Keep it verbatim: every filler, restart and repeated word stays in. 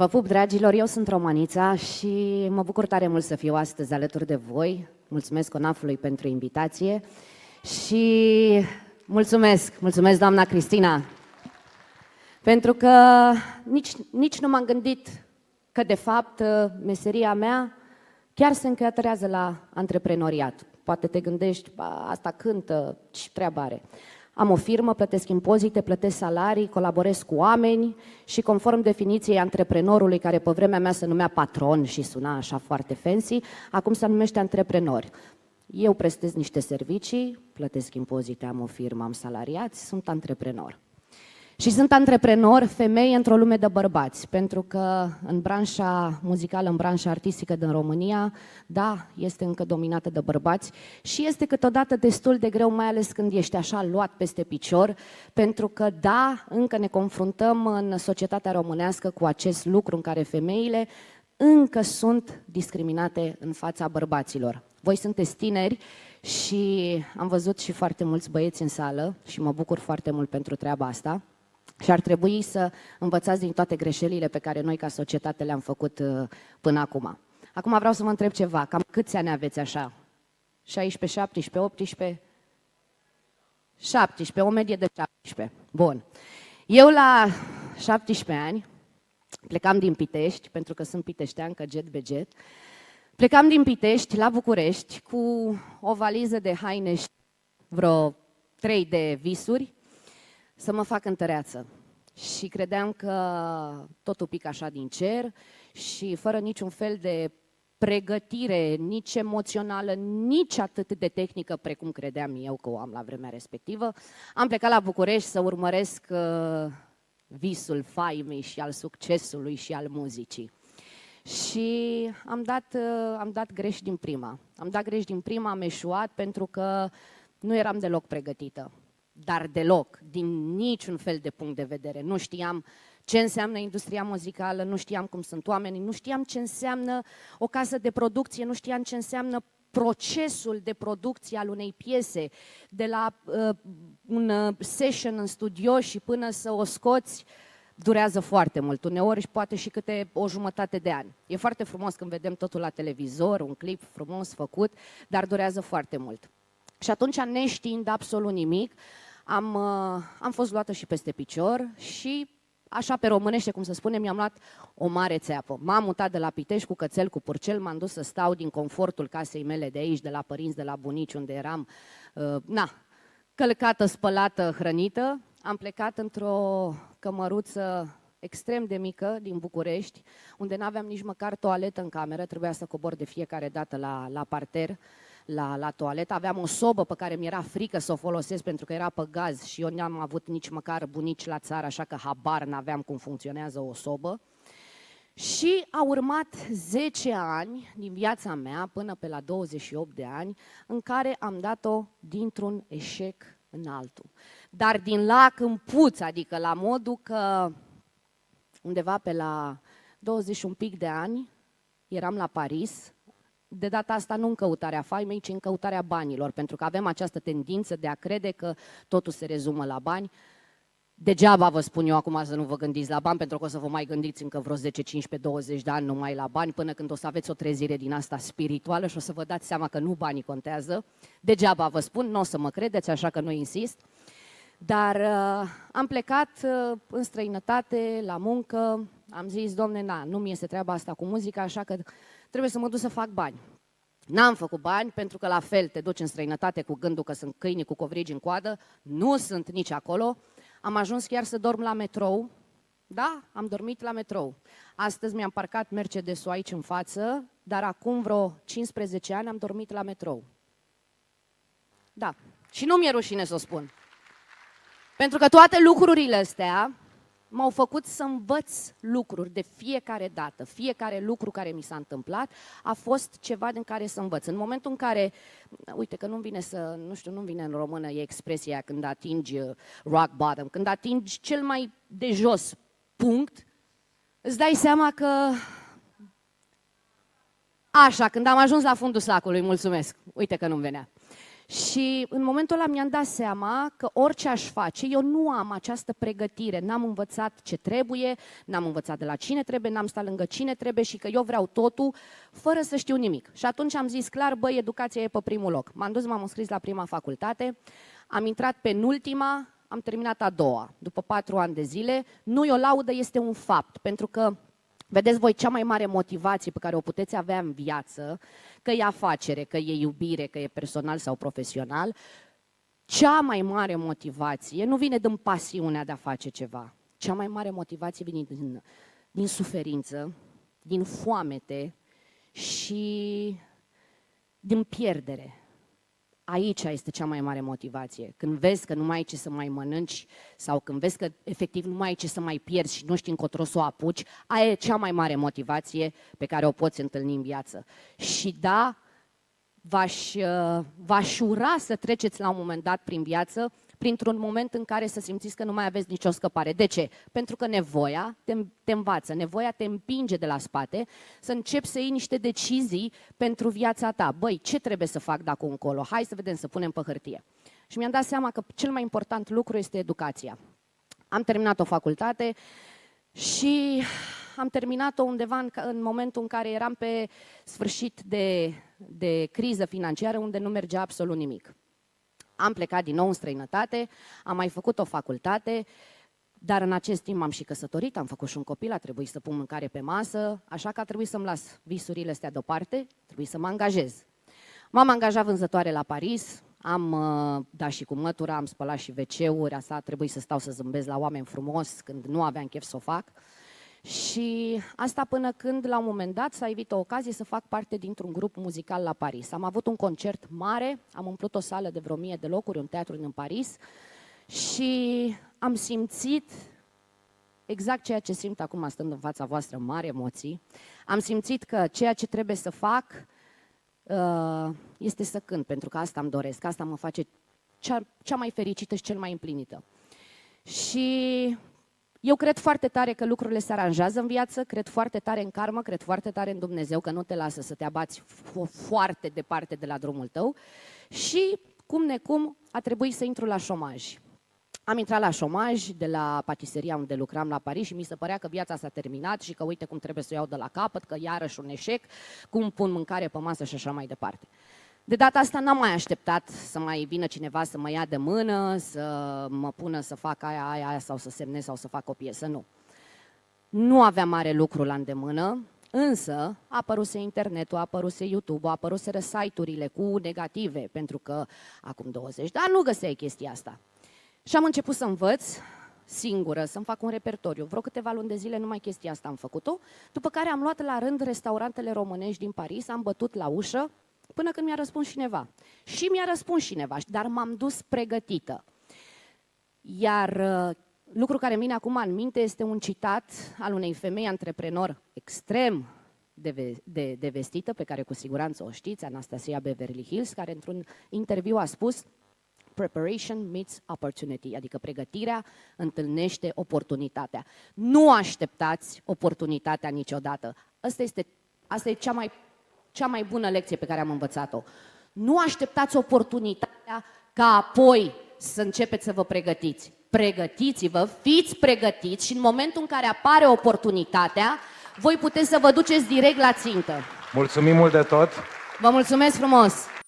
Vă pup, dragilor, eu sunt Romanița și mă bucur tare mult să fiu astăzi alături de voi. Mulțumesc CONAF-ului pentru invitație și mulțumesc, mulțumesc doamna Cristina, pentru că nici, nici nu m-am gândit că, de fapt, meseria mea chiar se încătărează la antreprenoriat. Poate te gândești, asta cântă, ce treabă are? Am o firmă, plătesc impozite, plătesc salarii, colaborez cu oameni și conform definiției antreprenorului, care pe vremea mea se numea patron și suna așa foarte fancy, acum se numește antreprenori. Eu prestez niște servicii, plătesc impozite, am o firmă, am salariați, sunt antreprenor. Și sunt antreprenor femei într-o lume de bărbați, pentru că în branșa muzicală, în branșa artistică din România, da, este încă dominată de bărbați și este câteodată destul de greu, mai ales când ești așa luat peste picior, pentru că, da, încă ne confruntăm în societatea românească cu acest lucru în care femeile încă sunt discriminate în fața bărbaților. Voi sunteți tineri și am văzut și foarte mulți băieți în sală și mă bucur foarte mult pentru treaba asta. Și ar trebui să învățați din toate greșelile pe care noi ca societate le-am făcut până acum. Acum vreau să vă întreb ceva, cam câți ani aveți așa? șaisprezece, șaptesprezece, optsprezece? șaptesprezece, o medie de șaptesprezece. Bun. Eu la șaptesprezece ani plecam din Pitești, pentru că sunt piteșteancă, jet beget. Plecam din Pitești la București cu o valiză de haine și vreo trei de visuri, să mă fac întăreață. Și credeam că totul pică așa din cer și fără niciun fel de pregătire, nici emoțională, nici atât de tehnică precum credeam eu că o am la vremea respectivă, am plecat la București să urmăresc uh, visul faimei și al succesului și al muzicii. Și am dat, uh, am dat greș din prima. Am dat greș din prima, am eșuat pentru că nu eram deloc pregătită. Dar deloc, din niciun fel de punct de vedere. Nu știam ce înseamnă industria muzicală, nu știam cum sunt oamenii, nu știam ce înseamnă o casă de producție, nu știam ce înseamnă procesul de producție al unei piese, de la uh, un session în studio și până să o scoți, durează foarte mult, uneori și poate și câte o jumătate de ani. E foarte frumos când vedem totul la televizor, un clip frumos făcut, dar durează foarte mult. Și atunci, neștiind absolut nimic, Am, am fost luată și peste picior și, așa pe românește, cum să spunem, mi-am luat o mare țeapă. M-am mutat de la Pitești cu cățel, cu purcel, m-am dus să stau din confortul casei mele de aici, de la părinți, de la bunici, unde eram, na, călcată, spălată, hrănită. Am plecat într-o cămăruță extrem de mică din București, unde n-aveam nici măcar toaletă în cameră, trebuia să cobor de fiecare dată la, la parter. La, la toaletă, aveam o sobă pe care mi-era frică să o folosesc pentru că era pe gaz și eu n-am avut nici măcar bunici la țară, așa că habar n-aveam cum funcționează o sobă. Și au urmat zece ani din viața mea până pe la douăzeci și opt de ani în care am dat-o dintr-un eșec în altul. Dar din lac în puț, adică la modul că undeva pe la douăzeci și un pic de ani eram la Paris. De data asta nu în căutarea faimei, ci în căutarea banilor, pentru că avem această tendință de a crede că totul se rezumă la bani. Degeaba vă spun eu acum să nu vă gândiți la bani, pentru că o să vă mai gândiți încă vreo zece, cincisprezece, douăzeci de ani numai la bani, până când o să aveți o trezire din asta spirituală și o să vă dați seama că nu banii contează. Degeaba vă spun, nu o să mă credeți, așa că nu insist. Dar uh, am plecat uh, în străinătate, la muncă, am zis, domne, na, nu mi este treaba asta cu muzica, așa că trebuie să mă duc să fac bani. N-am făcut bani, pentru că la fel te duci în străinătate cu gândul că sunt câini cu covrigi în coadă, nu sunt nici acolo. Am ajuns chiar să dorm la metrou, da, am dormit la metrou. Astăzi mi-am parcat Mercedes-ul aici în față, dar acum vreo cincisprezece ani am dormit la metrou. Da, și nu mi-e rușine să o spun. Pentru că toate lucrurile astea m-au făcut să învăț lucruri de fiecare dată. Fiecare lucru care mi s-a întâmplat a fost ceva din care să învăț. În momentul în care, uite că nu-mi vine să, nu știu, nu-mi vine în română, e expresia când atingi rock bottom, când atingi cel mai de jos punct, îți dai seama că... Așa, când am ajuns la fundul sacului, mulțumesc, uite că nu-mi venea. Și în momentul ăla mi-am dat seama că orice aș face, eu nu am această pregătire, n-am învățat ce trebuie, n-am învățat de la cine trebuie, n-am stat lângă cine trebuie și că eu vreau totul fără să știu nimic. Și atunci am zis clar, băi, educația e pe primul loc. M-am dus, m-am înscris la prima facultate, am intrat penultima, am terminat a doua, după patru ani de zile. Nu-i o laudă, este un fapt, pentru că vedeți voi, cea mai mare motivație pe care o puteți avea în viață, că e afacere, că e iubire, că e personal sau profesional, cea mai mare motivație nu vine din pasiunea de a face ceva. Cea mai mare motivație vine din, din suferință, din foamete și din pierdere. Aici este cea mai mare motivație. Când vezi că nu mai ai ce să mai mănânci sau când vezi că efectiv nu mai ai ce să mai pierzi și nu știi încotro să o apuci, aia e cea mai mare motivație pe care o poți întâlni în viață. Și da, v-aș, v-aș ura să treceți la un moment dat prin viață, printr-un moment în care să simțiți că nu mai aveți nicio scăpare. De ce? Pentru că nevoia te, te învață, nevoia te împinge de la spate să începi să iei niște decizii pentru viața ta. Băi, ce trebuie să fac dacă încolo? Hai să vedem, să punem pe hârtie. Și mi-am dat seama că cel mai important lucru este educația. Am terminat o facultate și am terminat-o undeva în, în momentul în care eram pe sfârșit de, de criză financiară, unde nu mergea absolut nimic. Am plecat din nou în străinătate, am mai făcut o facultate, dar în acest timp m-am și căsătorit, am făcut și un copil, a trebuit să pun mâncare pe masă, așa că a trebuit să-mi las visurile astea deoparte, a trebuit să mă angajez. M-am angajat vânzătoare la Paris, am dat și cu mătura, am spălat și ve ce-uri, asta a trebuit să stau să zâmbesc la oameni frumos când nu aveam chef să o fac. Și asta până când, la un moment dat, s-a evit o ocazie să fac parte dintr-un grup muzical la Paris. Am avut un concert mare, am umplut o sală de vreo mie de locuri, un teatru din Paris și am simțit exact ceea ce simt acum stând în fața voastră, mari emoții. Am simțit că ceea ce trebuie să fac uh, este să cânt, pentru că asta îmi doresc, asta mă face cea, cea mai fericită și cel mai împlinită. Și eu cred foarte tare că lucrurile se aranjează în viață, cred foarte tare în karmă, cred foarte tare în Dumnezeu că nu te lasă să te abați foarte departe de la drumul tău și, cum necum, a trebuit să intru la șomaj. Am intrat la șomaj de la patiseria unde lucram la Paris și mi se părea că viața s-a terminat și că uite cum trebuie să o iau de la capăt, că iarăși un eșec, cum pun mâncare pe masă și așa mai departe. De data asta n-am mai așteptat să mai vină cineva să mă ia de mână, să mă pună să fac aia, aia, aia sau să semnez sau să fac o piesă, nu. Nu aveam mare lucru la îndemână, însă a apăruse internetul, a apăruse YouTube, a apăruseră site-urile cu negative, pentru că acum douăzeci de ani nu găseai chestia asta. Și am început să învăț singură, să-mi fac un repertoriu. Vreo câteva luni de zile numai chestia asta am făcut-o, după care am luat la rând restaurantele românești din Paris, am bătut la ușă, până când mi-a răspuns cineva. Și mi-a răspuns cineva, dar m-am dus pregătită. Iar lucru care îmi vine acum în minte este un citat al unei femei antreprenor extrem de, ve de, de vestită, pe care cu siguranță o știți, Anastasia Beverly Hills, care într-un interviu a spus "Preparation meets opportunity", adică pregătirea întâlnește oportunitatea. Nu așteptați oportunitatea niciodată. Asta este, asta e cea mai Cea mai bună lecție pe care am învățat-o. Nu așteptați oportunitatea ca apoi să începeți să vă pregătiți. Pregătiți-vă, fiți pregătiți și în momentul în care apare oportunitatea, voi puteți să vă duceți direct la țintă. Mulțumim mult de tot! Vă mulțumesc frumos!